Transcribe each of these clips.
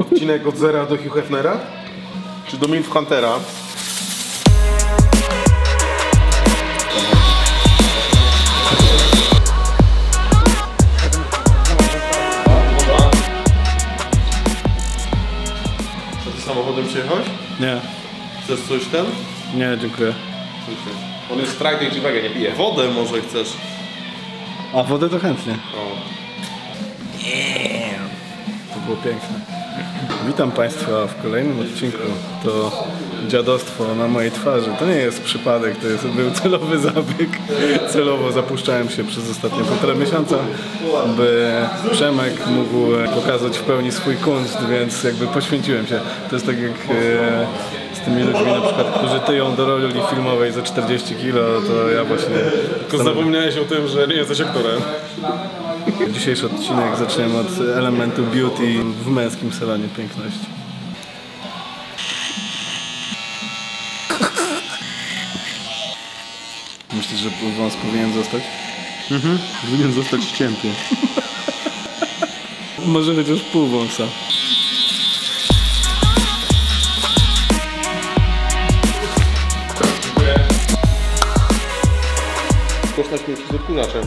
odcinek od zera do Hugh Hefnera? Czy do Mint Huntera? A ty samochodem przyjechałeś? Nie. Chcesz coś ten? Nie, dziękuję. On jest strajk, czy wege nie pije. Wodę może chcesz? A wodę to chętnie. O. To było piękne. Witam Państwa w kolejnym odcinku. To dziadostwo na mojej twarzy. To nie jest przypadek, to jest, był celowy zabieg. Celowo zapuszczałem się przez ostatnie półtora miesiąca, by Przemek mógł pokazać w pełni swój kunszt, więc jakby poświęciłem się. To jest tak jak z tymi ludźmi na przykład, którzy tyją do roli filmowej za 40 kg, to ja właśnie... Tylko zapomniałeś o tym, że nie jesteś aktorem. Dzisiejszy odcinek zaczniemy od elementu beauty w męskim salonie piękności. Myślisz, że wąs powinien zostać? Mhm, powinien zostać ścięty. Może chociaż pół wąsa. Koszna śmieci z odpinaczem.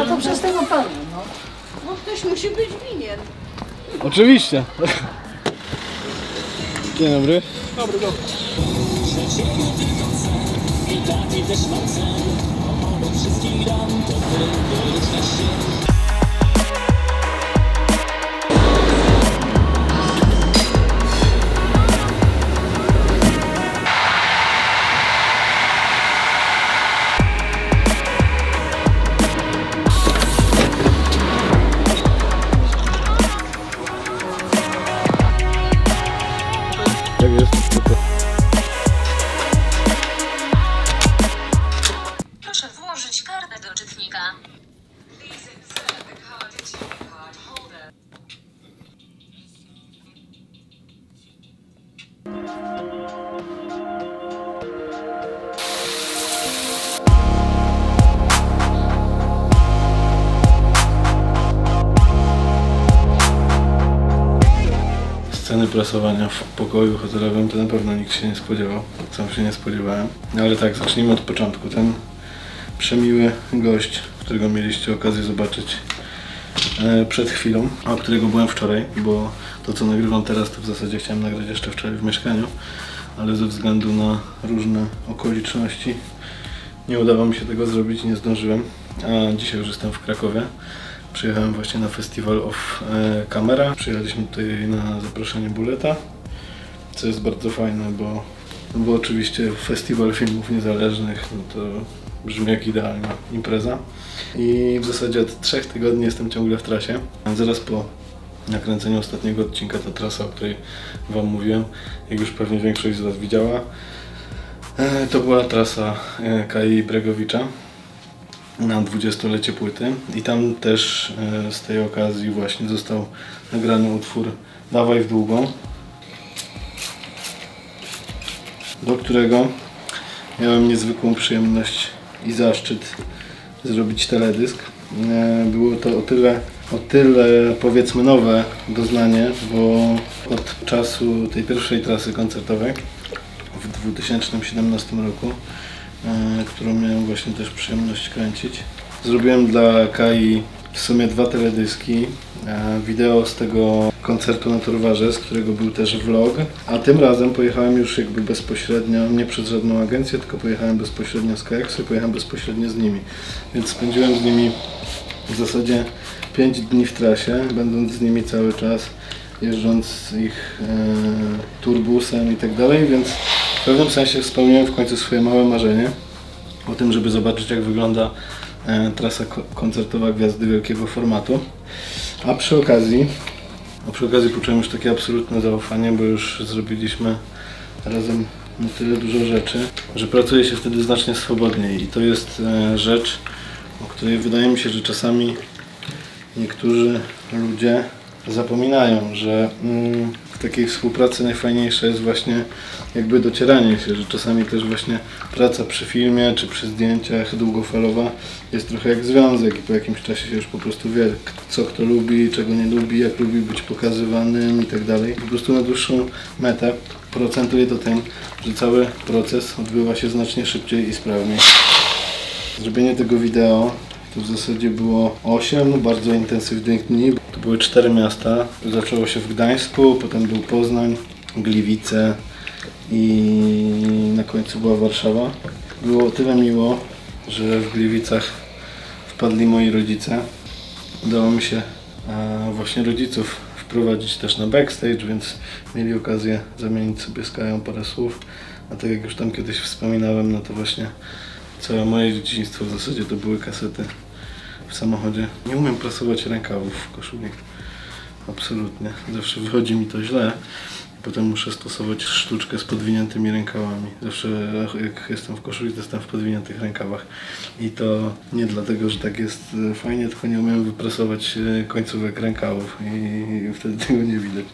A to przez tego pana, no. Bo ktoś musi być winien. Oczywiście. Dzień dobry. Dobry, dobry. Sceny prasowania w pokoju hotelowym to na pewno nikt się nie spodziewał, sam się nie spodziewałem. Ale tak, zacznijmy od początku. Ten przemiły gość, którego mieliście okazję zobaczyć przed chwilą, a którego byłem wczoraj, bo to co nagrywam teraz to w zasadzie chciałem nagrać jeszcze wczoraj w mieszkaniu, ale ze względu na różne okoliczności nie udało mi się tego zrobić, nie zdążyłem, a dzisiaj już jestem w Krakowie. Przyjechałem właśnie na Festival of Camera. Przyjechaliśmy tutaj na zaproszenie Buleta, co jest bardzo fajne, bo oczywiście festiwal filmów niezależnych, no to brzmi jak idealna impreza. I w zasadzie od 3 tygodni jestem ciągle w trasie. Zaraz po nakręceniu ostatniego odcinka ta trasa, o której Wam mówiłem, jak już pewnie większość z Was widziała, to była trasa Kai i Bregovicza na 20-lecie płyty i tam też z tej okazji właśnie został nagrany utwór Dawaj w długą, do którego miałem niezwykłą przyjemność i zaszczyt zrobić teledysk. Było to o tyle powiedzmy nowe doznanie, bo od czasu tej pierwszej trasy koncertowej w 2017 roku, którą miałem właśnie też przyjemność kręcić. Zrobiłem dla Kai w sumie 2 teledyski, wideo z tego koncertu na Torwarze, z którego był też vlog, a tym razem pojechałem już jakby bezpośrednio, nie przez żadną agencję, tylko pojechałem bezpośrednio z Kajaksy, pojechałem bezpośrednio z nimi, więc spędziłem z nimi w zasadzie 5 dni w trasie, będąc z nimi cały czas, jeżdżąc ich turbusem i tak dalej, więc w pewnym sensie spełniłem w końcu swoje małe marzenie o tym, żeby zobaczyć jak wygląda trasa koncertowa gwiazdy wielkiego formatu. A przy okazji poczułem już takie absolutne zaufanie, bo już zrobiliśmy razem na tyle dużo rzeczy, że pracuje się wtedy znacznie swobodniej i to jest rzecz, o której wydaje mi się, że czasami niektórzy ludzie zapominają, że w takiej współpracy najfajniejsze jest właśnie jakby docieranie się, że czasami też właśnie praca przy filmie czy przy zdjęciach długofalowa jest trochę jak związek i po jakimś czasie się już po prostu wie, co kto lubi, czego nie lubi, jak lubi być pokazywanym i tak dalej. Po prostu na dłuższą metę procentuje to tym, że cały proces odbywa się znacznie szybciej i sprawniej. Zrobienie tego wideo to w zasadzie było 8 bardzo intensywnych dni. To były 4 miasta. Zaczęło się w Gdańsku, potem był Poznań, Gliwice i na końcu była Warszawa. Było o tyle miło, że w Gliwicach wpadli moi rodzice. Udało mi się właśnie rodziców wprowadzić też na backstage, więc mieli okazję zamienić sobie z Kają parę słów. A tak jak już tam kiedyś wspominałem, no to właśnie całe moje dzieciństwo w zasadzie to były kasety w samochodzie. Nie umiem prasować rękawów w koszuli. Absolutnie. Zawsze wychodzi mi to źle. Potem muszę stosować sztuczkę z podwiniętymi rękawami. Zawsze jak jestem w koszuli, to jestem w podwiniętych rękawach. I to nie dlatego, że tak jest fajnie, tylko nie umiem wyprasować końcówek rękawów i wtedy tego nie widać.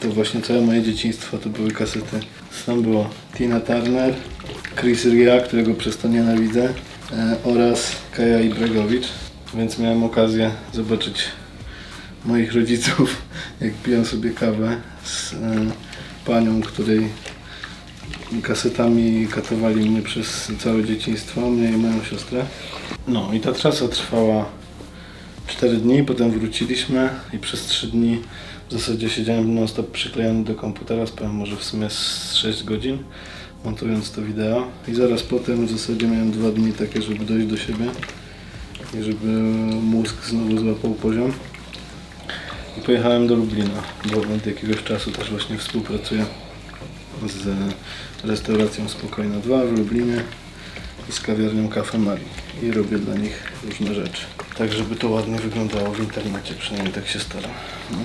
To właśnie całe moje dzieciństwo to były kasety. Tam było Tina Turner, Chris Rea, którego przez to nienawidzę, oraz Kayah i Bregovic. Więc miałem okazję zobaczyć moich rodziców, jak piją sobie kawę z panią, której kasetami katowali mnie przez całe dzieciństwo, mnie i moją siostrę. No i ta trasa trwała 4 dni, potem wróciliśmy i przez 3 dni w zasadzie siedziałem non stop przyklejony do komputera, spałem może w sumie 6 godzin, montując to wideo. I zaraz potem w zasadzie miałem 2 dni takie, żeby dojść do siebie i żeby mózg znowu złapał poziom. I pojechałem do Lublina, bo od jakiegoś czasu też właśnie współpracuję z restauracją Spokojna 2 w Lublinie i z kawiarnią Cafe Mari i robię dla nich różne rzeczy. Tak, żeby to ładnie wyglądało w internecie, przynajmniej tak się staram. No,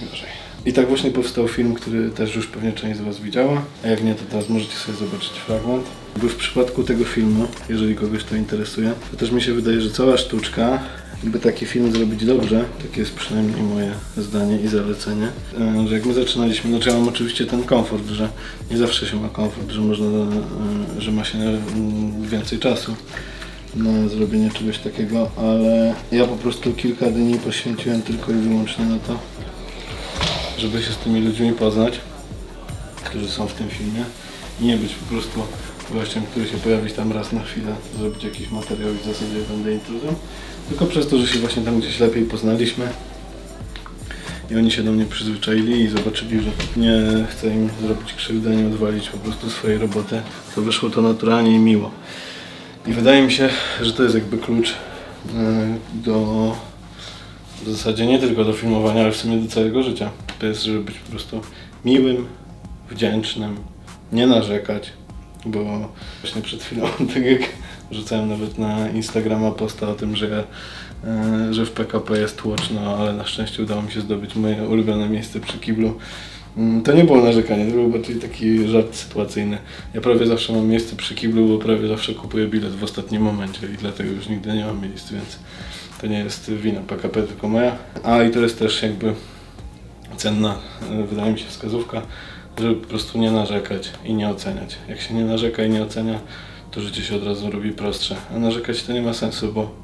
najgorzej. I tak właśnie powstał film, który też już pewnie część z Was widziała, a jak nie, to teraz możecie sobie zobaczyć fragment. Bo w przypadku tego filmu, jeżeli kogoś to interesuje, to też mi się wydaje, że cała sztuczka, by taki film zrobić dobrze, takie jest przynajmniej moje zdanie i zalecenie, że jak my zaczynaliśmy, znaczy ja mam oczywiście ten komfort, że nie zawsze się ma komfort, że można, że ma się więcej czasu na zrobienie czegoś takiego, ale ja po prostu kilka dni poświęciłem tylko i wyłącznie na to, żeby się z tymi ludźmi poznać, którzy są w tym filmie i nie być po prostu gościem, który się pojawi tam raz na chwilę, zrobić jakiś materiał i w zasadzie będę intruzem, tylko przez to, że się właśnie tam gdzieś lepiej poznaliśmy i oni się do mnie przyzwyczaili i zobaczyli, że nie chcę im zrobić krzywdy, nie odwalić po prostu swojej roboty, to wyszło to naturalnie i miło. I wydaje mi się, że to jest jakby klucz do, w zasadzie nie tylko do filmowania, ale w sumie do całego życia. To jest, żeby być po prostu miłym, wdzięcznym, nie narzekać, bo właśnie przed chwilą, tak jak rzucałem nawet na Instagrama posta o tym, że w PKP jest tłoczno, ale na szczęście udało mi się zdobyć moje ulubione miejsce przy kiblu. To nie było narzekanie, to był bardziej taki żart sytuacyjny. Ja prawie zawsze mam miejsce przy kiblu, bo prawie zawsze kupuję bilet w ostatnim momencie i dlatego już nigdy nie mam miejsc, więc to nie jest wina PKP, tylko moja. A i to jest też jakby cenna, wydaje mi się, wskazówka, żeby po prostu nie narzekać i nie oceniać. Jak się nie narzeka i nie ocenia, to życie się od razu robi prostsze. A narzekać to nie ma sensu, bo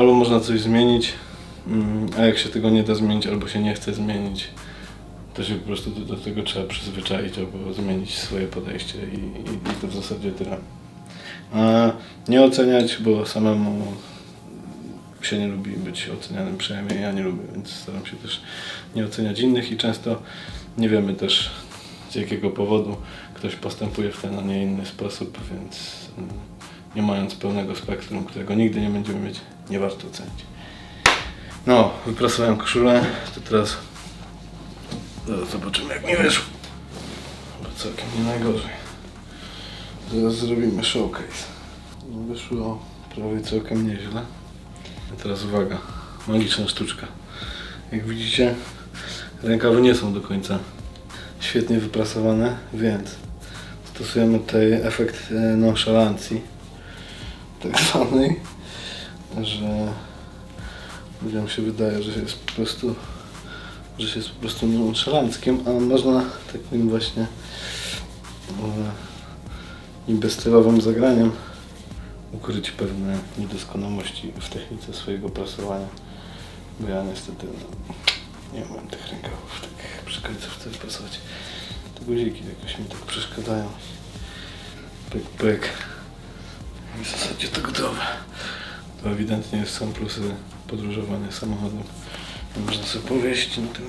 albo można coś zmienić, a jak się tego nie da zmienić, albo się nie chce zmienić, to się po prostu do tego trzeba przyzwyczaić albo zmienić swoje podejście i to w zasadzie tyle. A nie oceniać, bo samemu się nie lubi być ocenianym, przynajmniej ja nie lubię, więc staram się też nie oceniać innych i często nie wiemy też z jakiego powodu ktoś postępuje w ten, a nie inny sposób, więc nie mając pełnego spektrum, którego nigdy nie będziemy mieć, nie warto ocenić. No, wyprasowałem koszulę, to teraz zobaczymy jak mi wyszło, bo całkiem nie najgorzej. Zaraz zrobimy showcase. Wyszło prawie całkiem nieźle. A teraz uwaga, magiczna sztuczka. Jak widzicie, rękawy nie są do końca świetnie wyprasowane, więc stosujemy tutaj efekt nonszalancji tak zwanej, że ludziom się wydaje, że jest po prostu, nonszalanckiem, a można takim właśnie i bezcelowym zagraniem ukryć pewne niedoskonałości w technice swojego prasowania, bo ja niestety nie mam tych rękawów, takich przykryców, chcę prasować. Te guziki jakoś mi tak przeszkadzają. Pyk, pyk. I w zasadzie to gotowe. To ewidentnie są plusy podróżowania samochodem. Można sobie powieść na tym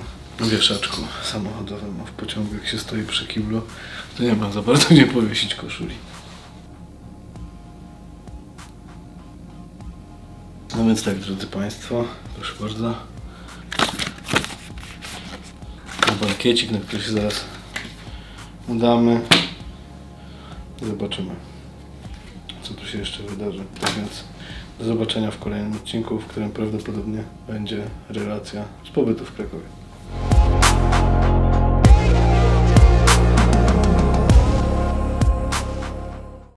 wieszaczku samochodowym, a w pociągu jak się stoi przy kiblu, to nie ma za bardzo gdzie powiesić koszuli. No więc tak, drodzy Państwo, proszę bardzo. Bankiecik, na który się zaraz udamy. Zobaczymy, co tu się jeszcze wydarzy. Tak więc do zobaczenia w kolejnym odcinku, w którym prawdopodobnie będzie relacja z pobytu w Krakowie.